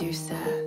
Medusa.